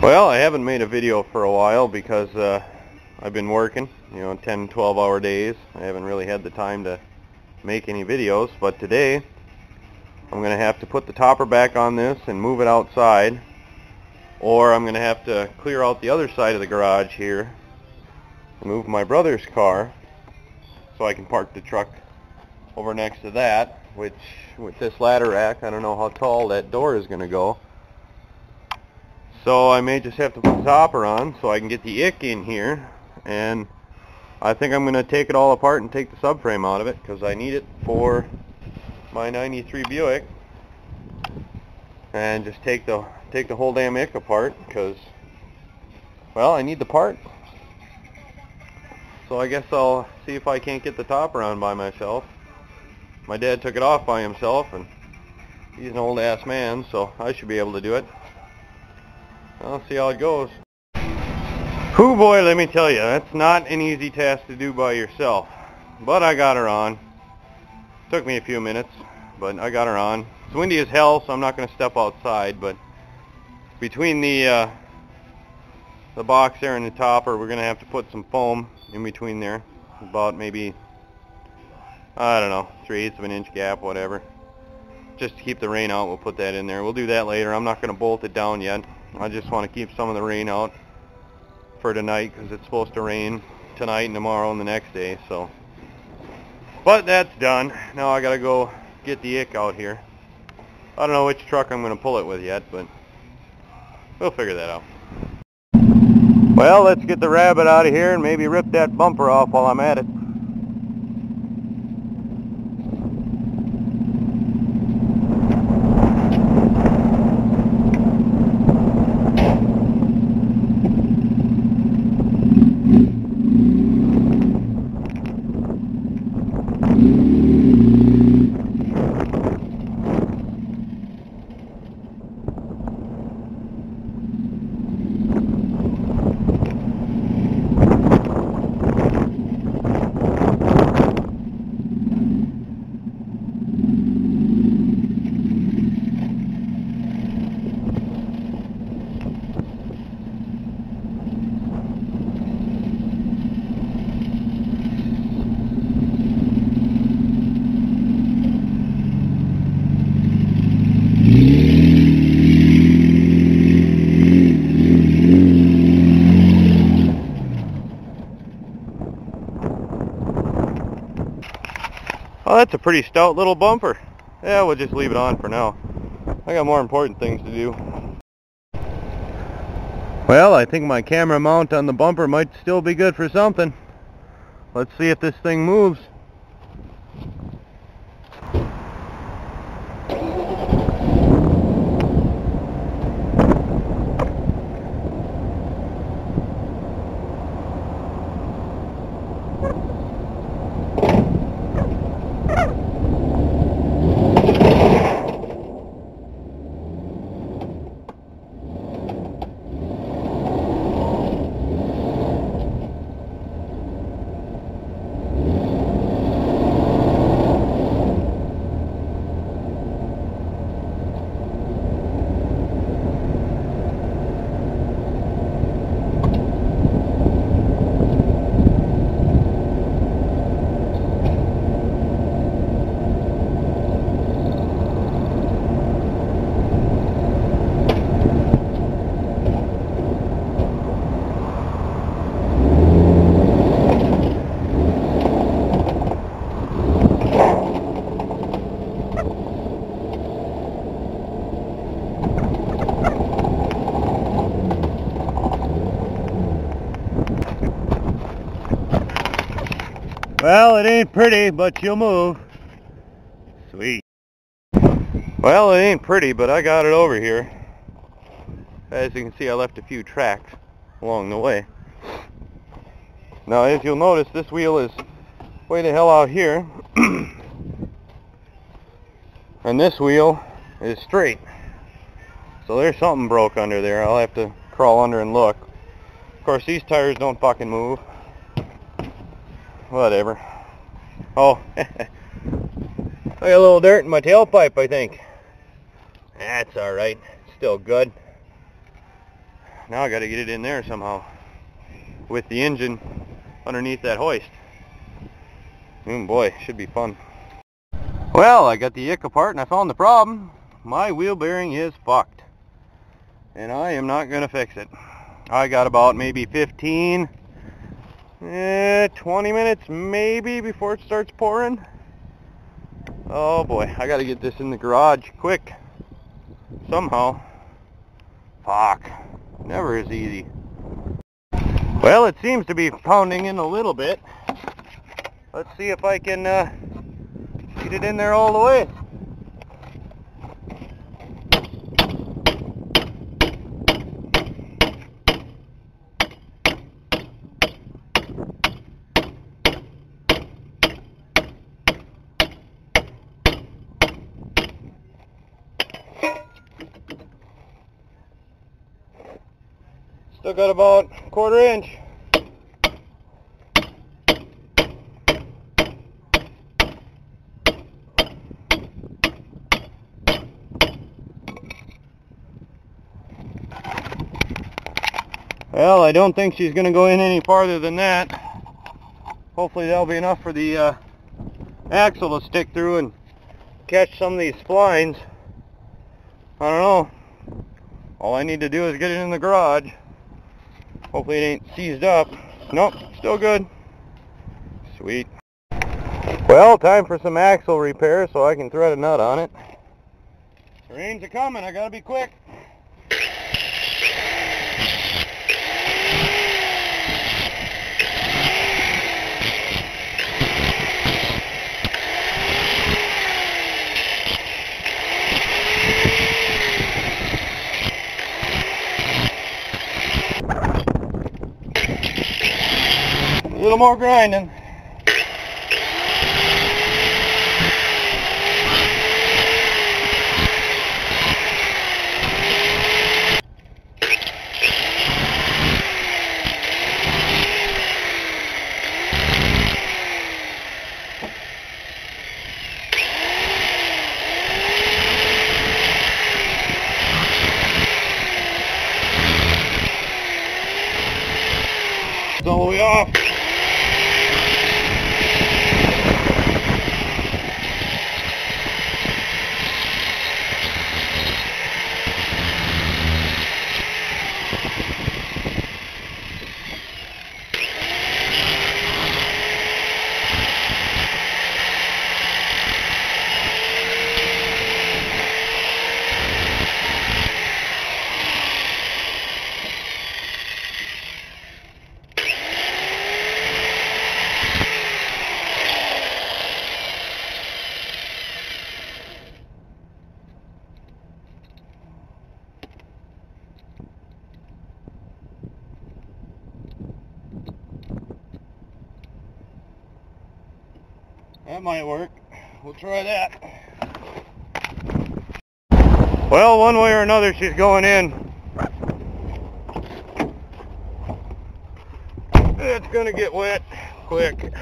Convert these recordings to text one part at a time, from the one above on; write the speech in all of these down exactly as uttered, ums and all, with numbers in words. Well, I haven't made a video for a while because uh, I've been working, you know, ten, twelve hour days. I haven't really had the time to make any videos, but today I'm going to have to put the topper back on this and move it outside, or I'm going to have to clear out the other side of the garage here, move my brother's car so I can park the truck over next to that, which with this ladder rack, I don't know how tall that door is going to go. So I may just have to put the topper on so I can get the ick in here, and I think I'm going to take it all apart and take the subframe out of it because I need it for my ninety-three Buick, and just take the take the whole damn ick apart because, well, I need the part. So I guess I'll see if I can't get the topper on by myself. My dad took it off by himself, and he's an old ass man, so I should be able to do it. I'll see how it goes. Hoo boy, let me tell you, that's not an easy task to do by yourself. But I got her on. Took me a few minutes, but I got her on. It's windy as hell, so I'm not going to step outside, but between the uh, the box there and the topper, we're going to have to put some foam in between there. About maybe, I don't know, three-eighths of an inch gap, whatever. Just to keep the rain out, we'll put that in there. We'll do that later. I'm not going to bolt it down yet. I just want to keep some of the rain out for tonight because it's supposed to rain tonight and tomorrow and the next day. So, but that's done. Now I gotta go get the ick out here. I don't know which truck I'm gonna pull it with yet, but we'll figure that out. Well, let's get the rabbit out of here and maybe rip that bumper off while I'm at it. Well, that's a pretty stout little bumper. Yeah, we'll just leave it on for now. I got more important things to do. Well, I think my camera mount on the bumper might still be good for something. Let's see if this thing moves. Well, it ain't pretty, but you'll move. Sweet. Well, it ain't pretty, but I got it over here. As you can see, I left a few tracks along the way. Now, as you'll notice, this wheel is way the hell out here. And this wheel is straight. So there's something broke under there. I'll have to crawl under and look. Of course, these tires don't fucking move. Whatever. Oh, I got a little dirt in my tailpipe, I think. That's alright. Still good. now I got to get it in there somehow with the engine underneath that hoist. Oh boy, should be fun. Well, I got the ick apart and I found the problem. My wheel bearing is fucked, and I am not going to fix it. I got about maybe fifteen, eh, twenty minutes maybe before it starts pouring. Oh boy, I got to get this in the garage quick. Somehow. Fuck. Never is easy. Well, it seems to be pounding in a little bit. Let's see if I can uh, get it in there all the way. Still got about a quarter inch. Well, I don't think she's going to go in any farther than that. Hopefully that'll be enough for the uh, axle to stick through and catch some of these splines. I don't know. All I need to do is get it in the garage. Hopefully it ain't seized up. Nope, still good. Sweet. Well, time for some axle repair so I can thread a nut on it. The rains are coming, I gotta be quick. A little more grinding. It's all the way off. That might work. We'll try that. Well, one way or another, she's going in. It's gonna get wet quick.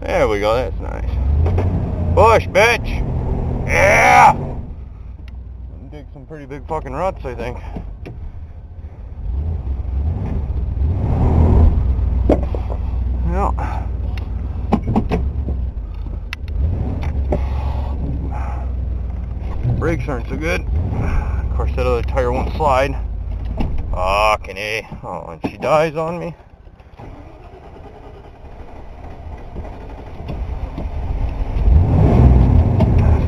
There we go, that's nice. Push, bitch! Yeah! Dig some pretty big fucking ruts, I think. Brakes aren't so good. Of course, that other tire won't slide. Fucking A. Oh, and she dies on me.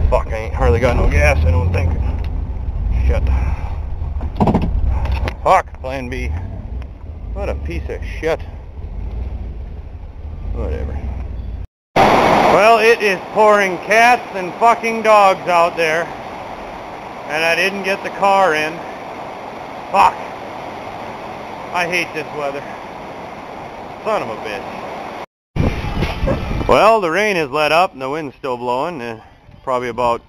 Fuck, I ain't hardly got no gas, I don't think. Shit. Fuck, plan B. What a piece of shit. Whatever. Well, it is pouring cats and fucking dogs out there, and I didn't get the car in. Fuck. I hate this weather. Son of a bitch. Well, the rain has let up and the wind's still blowing. It's probably about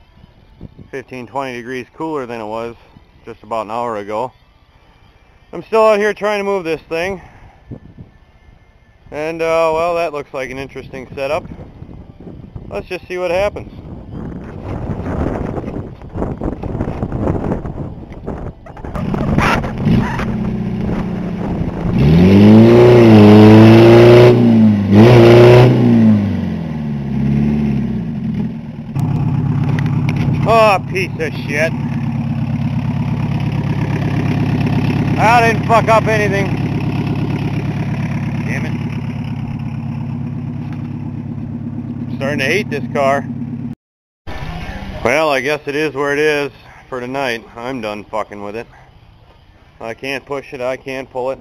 fifteen, twenty degrees cooler than it was just about an hour ago. I'm still out here trying to move this thing. And, uh, well, that looks like an interesting setup. Let's just see what happens. Oh, piece of shit. I didn't fuck up anything. Damn it. I'm starting to hate this car. Well, I guess it is where it is for tonight. I'm done fucking with it. I can't push it. I can't pull it.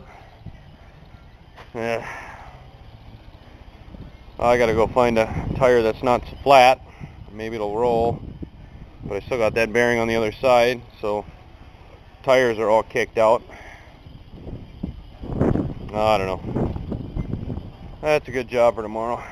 Yeah. I gotta go find a tire that's not flat. Maybe it'll roll. But I still got that bearing on the other side, so tires are all kicked out. I don't know. That's a good job for tomorrow.